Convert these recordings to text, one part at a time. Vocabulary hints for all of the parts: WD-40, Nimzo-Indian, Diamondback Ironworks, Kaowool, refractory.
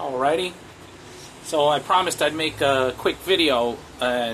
Alrighty, so I promised I'd make a quick video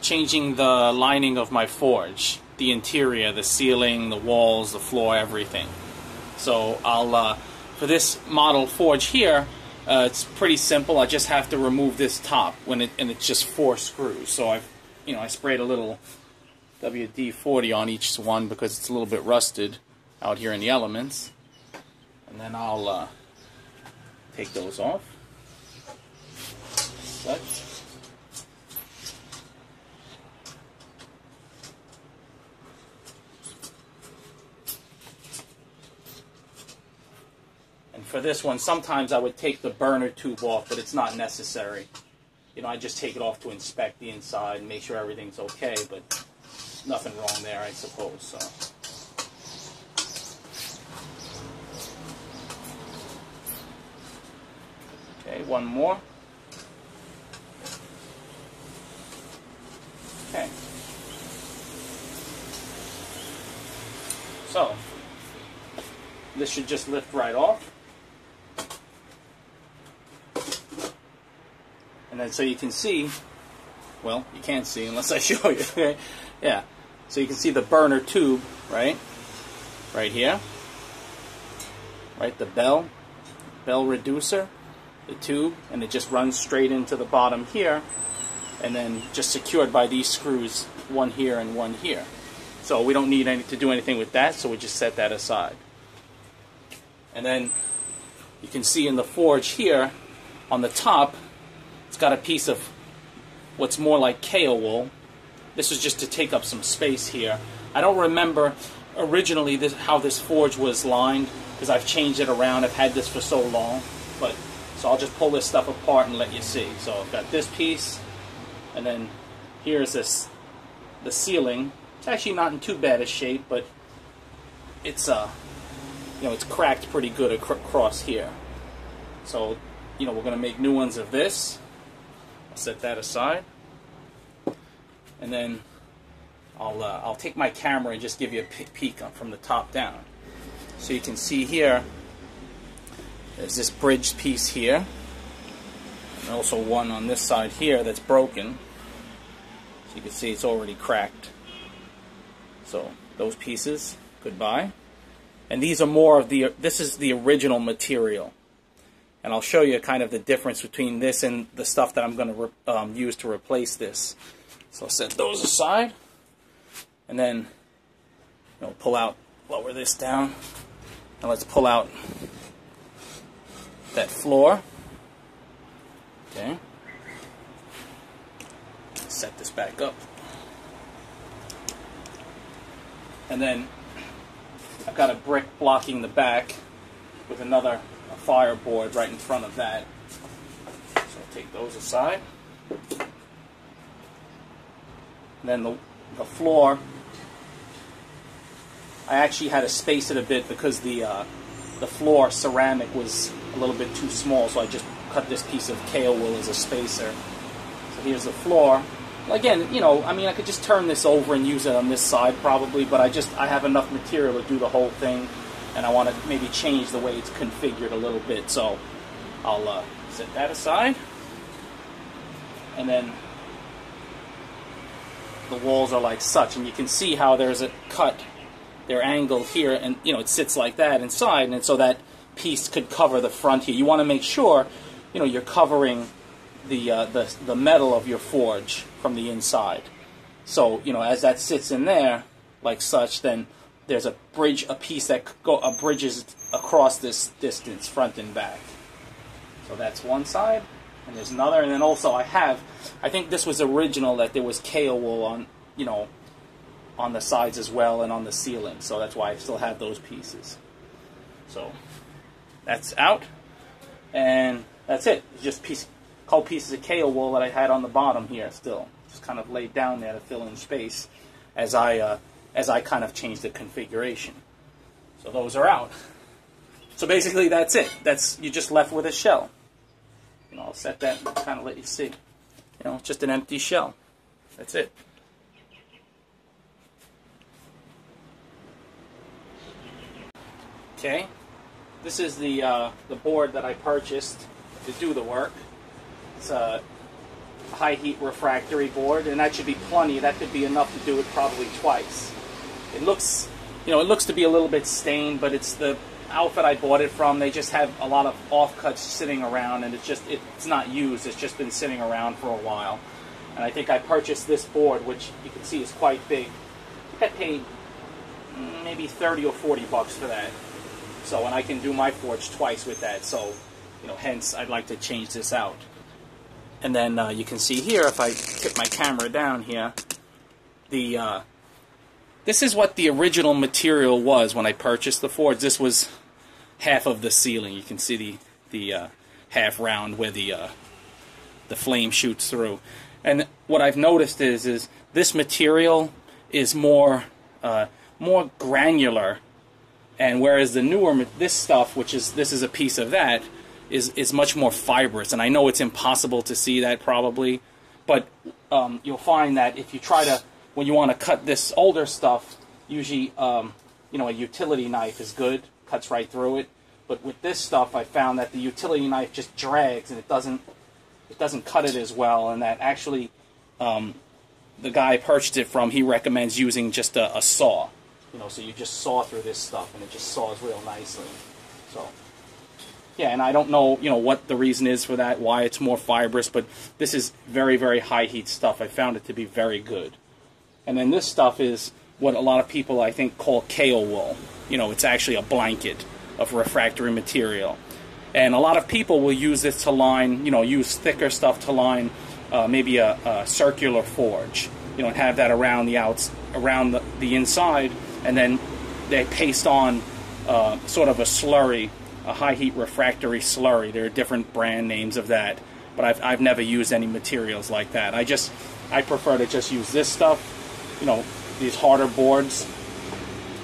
changing the lining of my forge, the interior, the ceiling, the walls, the floor, everything. So I'll, for this model forge here, it's pretty simple. I just have to remove this top, and it's just 4 screws. So I've, I sprayed a little WD-40 on each one because it's a little bit rusted out here in the elements. And then I'll take those off. But and for this one, sometimes I would take the burner tube off, but it's not necessary. I just take it off to inspect the inside and make sure everything's okay, but nothing wrong there, I suppose. So. Okay, one more. Okay. So, this should just lift right off. And then so you can see, well, you can't see unless I show you, okay? Yeah, so you can see the burner tube, right? Right here. Right, the bell reducer, the tube, and it just runs straight into the bottom here, and then just secured by these screws, one here and one here. So we don't need to do anything with that, so we just set that aside. And then you can see in the forge here, on the top, it's got a piece of what's more like Kaowool. This is just to take up some space here. I don't remember originally how this forge was lined, because I've changed it around. I've had this for so long, but so I'll just pull this stuff apart and let you see. So I've got this piece, and then here's this, the ceiling. It's actually not in too bad a shape, but it's it's cracked pretty good across here. So we're going to make new ones of this. I'll set that aside, and then I'll take my camera and just give you a peek from the top down, so you can see here. There's this bridge piece here, and also one on this side here that's broken. So you can see it's already cracked. So those pieces, goodbye. And these are more of the, this is the original material. And I'll show you kind of the difference between this and the stuff that I'm going to use to replace this. So I'll set those aside, and then pull out, lower this down, and let's pull out that floor. Okay, set this back up, and then I've got a brick blocking the back with another fire board right in front of that, so I'll take those aside. And then the floor, I actually had to space it a bit because the floor ceramic was a little bit too small, so I just cut this piece of Kaowool as a spacer. So here's the floor. Again, I could just turn this over and use it on this side probably, but I have enough material to do the whole thing, and I want to maybe change the way it's configured a little bit, so I'll set that aside. And then the walls are like such, and you can see how there's a cut, they're angled here, and it sits like that inside, and so that piece could cover the front here. You want to make sure, you're covering the metal of your forge from the inside. So as that sits in there like such, then there's a bridge, a piece that bridges across this distance, front and back. So that's one side, and there's another, and then also I think this was original, that there was Kaowool on on the sides as well, and on the ceiling. So that's why I still have those pieces. So. That's out, and that's it. It's just couple pieces of Kaowool that I had on the bottom here still. Just kind of laid down there to fill in space as I kind of changed the configuration. So those are out. So basically that's it. You're just left with a shell. I'll set that and kind of let you see. It's just an empty shell. That's it. Okay. This is the board that I purchased. to do the work. It's a high heat refractory board, and that should be plenty. That could be enough to do it probably twice. It looks, you know, it looks to be a little bit stained, but it's the outfit I bought it from. They just have a lot of offcuts sitting around, and it's just, it's not used. It's just been sitting around for a while. And I think I purchased this board, which you can see is quite big. I paid maybe 30 or 40 bucks for that. So, and I can do my forge twice with that. So, you know, hence I'd like to change this out. And then you can see here, if I tip my camera down here, the this is what the original material was when I purchased the forge. This was half of the ceiling. You can see the half round where the flame shoots through. And what I've noticed is this material is more granular, and whereas the newer stuff, which is a piece of that, is much more fibrous. And I know it's impossible to see that probably, but you'll find that if you try to, when you want to cut this older stuff, usually you know, a utility knife is good, cuts right through it. But with this stuff, I found that the utility knife just drags, and it doesn't cut it as well. And that actually, the guy I purchased it from, he recommends using just a saw, you know, so you just saw through this stuff and it just saws real nicely. So yeah, and I don't know, you know, what the reason is for that, why it's more fibrous, but this is very, very high heat stuff. I found it to be very good. And then this stuff is what a lot of people, I think, call Kaowool. You know, it's actually a blanket of refractory material. And a lot of people will use this to line, you know, use thicker stuff to line maybe a circular forge, you know, and have that around the around the inside, and then they paste on sort of a slurry, a high heat refractory slurry. There are different brand names of that, but I've never used any materials like that. I prefer to just use this stuff, you know, these harder boards.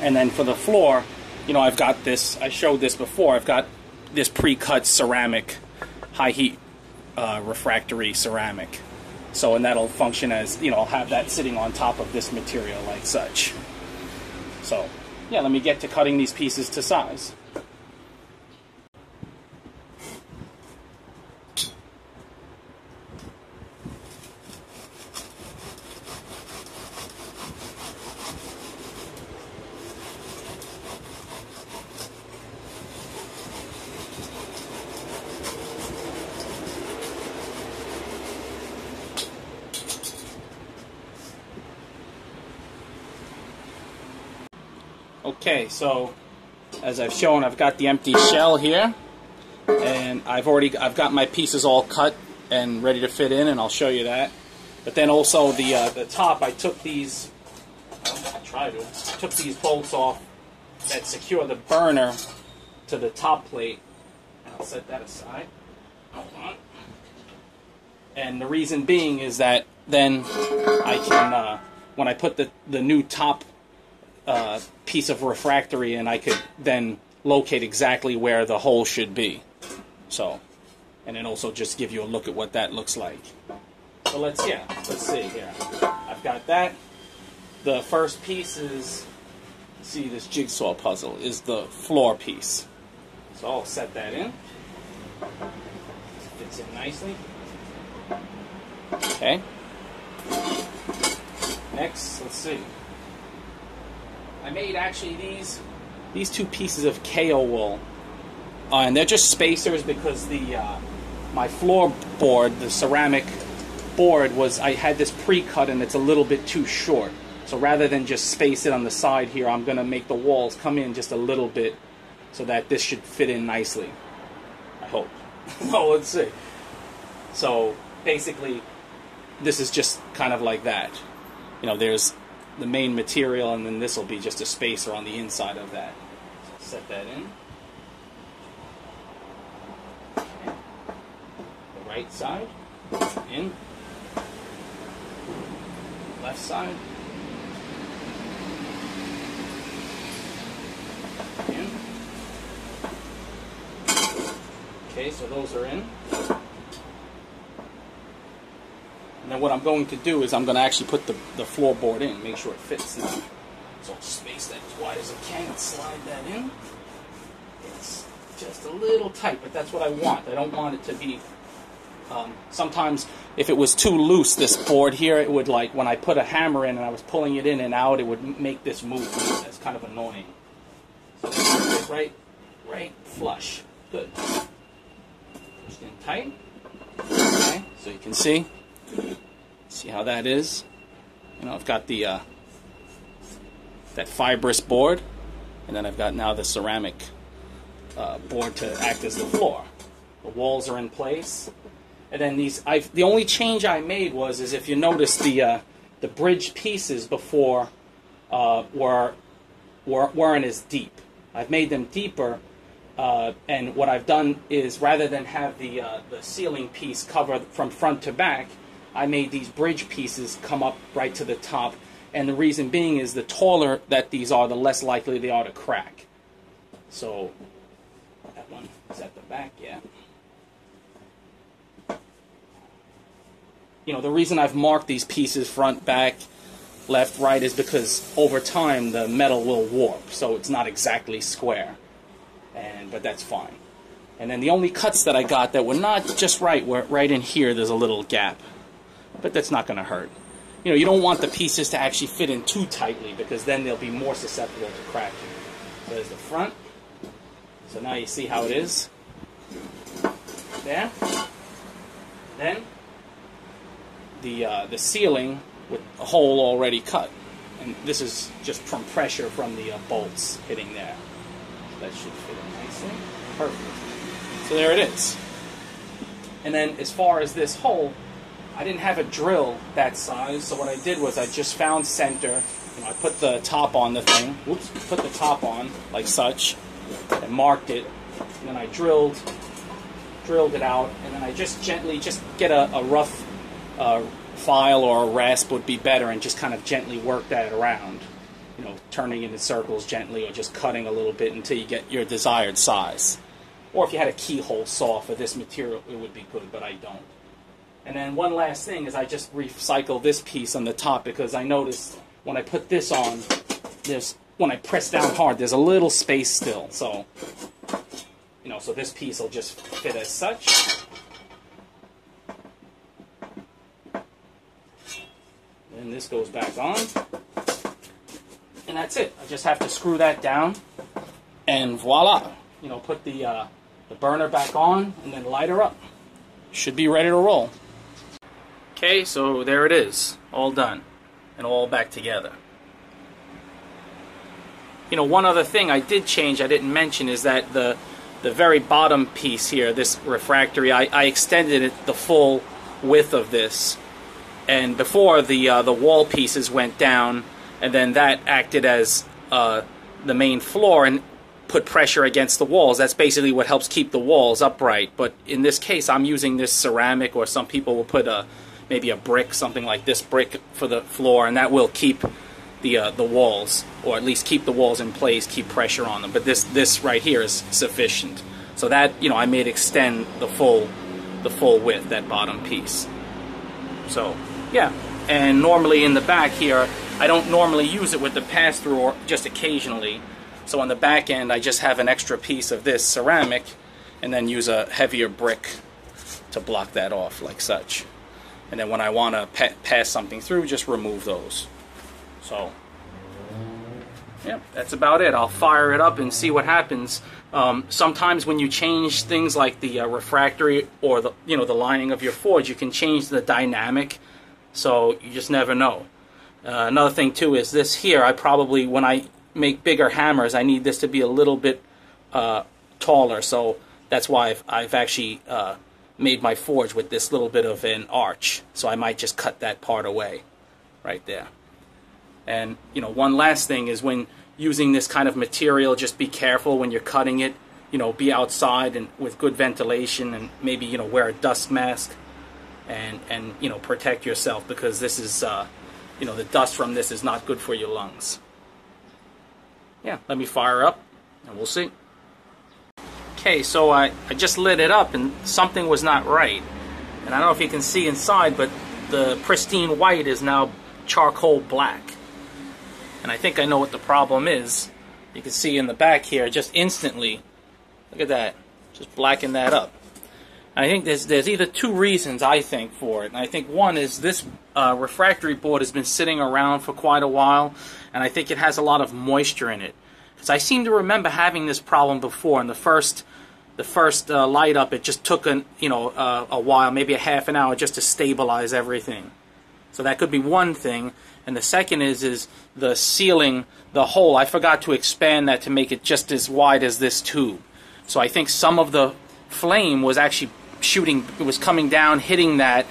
And then for the floor, you know, I've got this, I showed this before, I've got this pre-cut ceramic, high heat refractory ceramic. So, and that'll function as, you know, I'll have that sitting on top of this material like such. So yeah, let me get to cutting these pieces to size. Okay, so as I've shown, I've got the empty shell here, and I've got my pieces all cut and ready to fit in, and I'll show you that. But then also the top, I took these, took these bolts off that secure the burner to the top plate. I'll set that aside. Hold on. And the reason being is that then I can, when I put the new top piece of refractory, and I could then locate exactly where the hole should be. So, and then also just give you a look at what that looks like. So let's see here. I've got that. The first piece is, see this jigsaw puzzle, is the floor piece. So I'll set that in. Fits in nicely. Okay. Next, let's see. I made actually these two pieces of Kaowool, and they're just spacers because the my floorboard, the ceramic board, was, I had this pre-cut and it's a little bit too short. So rather than just space it on the side here, I'm going to make the walls come in just a little bit so that this should fit in nicely. I hope. So let's see. So basically, this is just kind of like that. You know, there's the main material, and then this will be just a spacer on the inside of that. So set that in. The right side, in. Left side, in. Okay, so those are in. And then what I'm going to do is I'm going to actually put the floorboard in, make sure it fits now. So I'll space that as wide as I can and slide that in. It's just a little tight, but that's what I want. I don't want it to be, sometimes if it was too loose, this board here, it would, like, when I put a hammer in and I was pulling it in and out, it would make this move. That's kind of annoying. So right flush. Good. Pushed in tight. Okay, so you can see how that is. You know, I've got the, that fibrous board, and then I've got now the ceramic board to act as the floor. The walls are in place, and then these. The only change I made was, is if you notice the bridge pieces before weren't as deep. I've made them deeper, and what I've done is rather than have the ceiling piece cover from front to back, I made these bridge pieces come up right to the top. And the reason being is the taller that these are, the less likely they are to crack. So, that one is at the back, yeah. You know, the reason I've marked these pieces front, back, left, right is because over time the metal will warp. So it's not exactly square, but that's fine. And then the only cuts that I got that were not just right were right in here. There's a little gap, but that's not going to hurt. You know, you don't want the pieces to actually fit in too tightly because then they'll be more susceptible to cracking. So there's the front. So now you see how it is. There. Then the ceiling with a hole already cut, and this is just from pressure from the bolts hitting there. So that should fit in nicely. Perfect. So there it is. And then as far as this hole, I didn't have a drill that size, so what I did was I just found center, and I put the top on the thing, whoops, put the top on, like such, and marked it, and then I drilled it out, and then I just gently, just get a rough file or a rasp would be better, and just kind of gently work that around, you know, turning into circles gently, or just cutting a little bit until you get your desired size. Or if you had a keyhole saw for this material, it would be good, but I don't. And then one last thing is I just recycle this piece on the top because I noticed when I put this on, when I press down hard, there's a little space still. So, you know, so this piece will just fit as such. And this goes back on. And that's it. I just have to screw that down. And voila. You know, put the burner back on and then light her up. Should be ready to roll. Okay, so there it is, all done, and all back together. You know, one other thing I did change, I didn't mention, is that the very bottom piece here, this refractory, I extended it the full width of this, and before the wall pieces went down, and then that acted as the main floor and put pressure against the walls. That's basically what helps keep the walls upright. But in this case, I'm using this ceramic, or some people will put a maybe a brick, something like this brick for the floor, and that will keep the walls, or at least keep the walls in place, keep pressure on them. But this right here is sufficient. So that, you know, I made extend the full width, that bottom piece. So yeah, and normally in the back here, I don't normally use it with the pass-through, or just occasionally. So on the back end, I just have an extra piece of this ceramic and then use a heavier brick to block that off, like such. And then when I want to pass something through, just remove those. So, yeah, that's about it. I'll fire it up and see what happens. Sometimes when you change things like the refractory or the, you know, the lining of your forge, you can change the dynamic, so you just never know. Another thing, too, is this here. I probably, when I make bigger hammers, I need this to be a little bit taller, so that's why I've actually made my forge with this little bit of an arch, so I might just cut that part away right there. And, you know, one last thing is when using this kind of material, just be careful when you're cutting it. You know, be outside and with good ventilation, and maybe, you know, wear a dust mask and you know, protect yourself, because this is you know, the dust from this is not good for your lungs. Yeah, let me fire up and we'll see. Okay, so I just lit it up and something was not right. And I don't know if you can see inside, but the pristine white is now charcoal black. And I think I know what the problem is. You can see in the back here, just instantly, Look at that. Just blacken that up. And I think there's either two reasons, I think, for it. And I think one is this refractory board has been sitting around for quite a while, and I think it has a lot of moisture in it. Because I seem to remember having this problem before, and the first light up, it just took a while, maybe a half an hour, just to stabilize everything. So that could be one thing. And the second is the sealing the hole. I forgot to expand that to make it just as wide as this tube. So I think some of the flame was actually shooting, it was coming down, hitting that,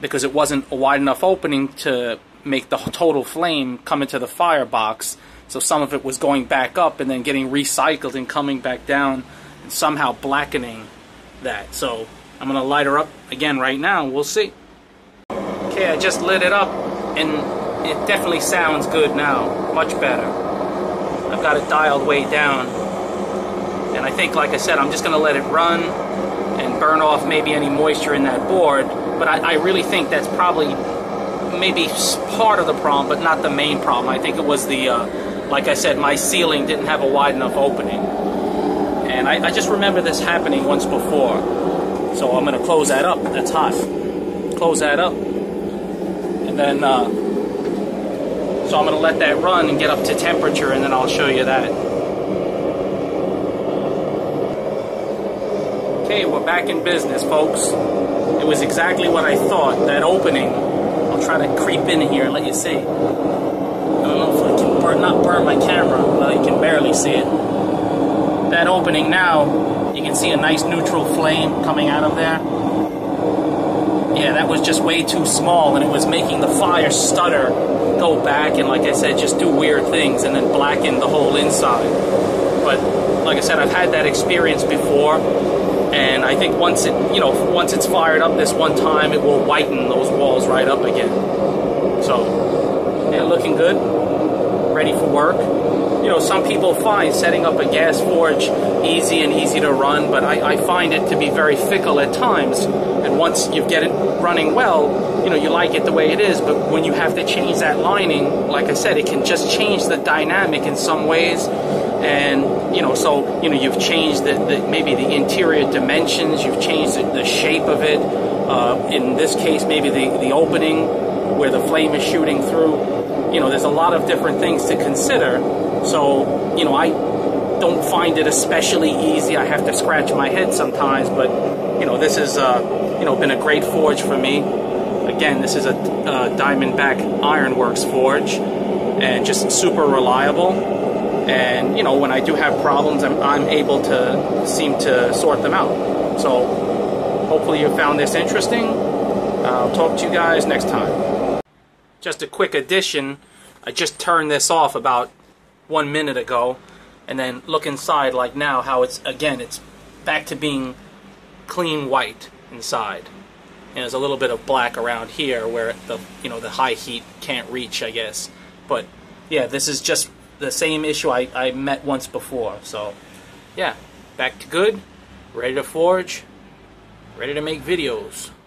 because it wasn't a wide enough opening to make the total flame come into the firebox. So some of it was going back up and then getting recycled and coming back down and somehow blackening that. So I'm going to light her up again right now and we'll see. Okay, I just lit it up and it definitely sounds good now, much better. I've got it dialed way down. And I think, like I said, I'm just going to let it run and burn off maybe any moisture in that board. But I really think that's probably maybe part of the problem, but not the main problem. I think it was the... like I said, my ceiling didn't have a wide enough opening. And I just remember this happening once before. So I'm going to close that up. That's hot. Close that up. And then, so I'm going to let that run and get up to temperature, and then I'll show you that. Okay, we're back in business, folks. It was exactly what I thought, that opening. I'll try to creep in here and let you see. I don't know if I can not burn my camera. Well, you can barely see it. That opening now, you can see a nice neutral flame coming out of there. Yeah, that was just way too small, and it was making the fire stutter, go back, and like I said, just do weird things, and then blacken the whole inside. But like I said, I've had that experience before, and I think once it, once it's fired up this one time, it will whiten those walls right up again. So, yeah, looking good. Ready for work. Some people find setting up a gas forge easy to run, but I find it to be very fickle at times, and once you get it running well, you like it the way it is, but when you have to change that lining, like I said, it can just change the dynamic in some ways, and you've changed maybe the interior dimensions, you've changed the shape of it, in this case maybe the opening where the flame is shooting through. There's a lot of different things to consider, so, I don't find it especially easy. I have to scratch my head sometimes, but, this has, been a great forge for me. Again, this is a Diamondback Ironworks forge, and just super reliable, and, when I do have problems, I'm able to seem to sort them out. So, hopefully you found this interesting. I'll talk to you guys next time. Just a quick addition, I just turned this off about 1 minute ago, and then look inside like now, how it's, again, it's back to being clean white inside. And there's a little bit of black around here where the, the high heat can't reach, I guess. But, yeah, this is just the same issue I met once before. So, yeah, back to good, ready to forge, ready to make videos.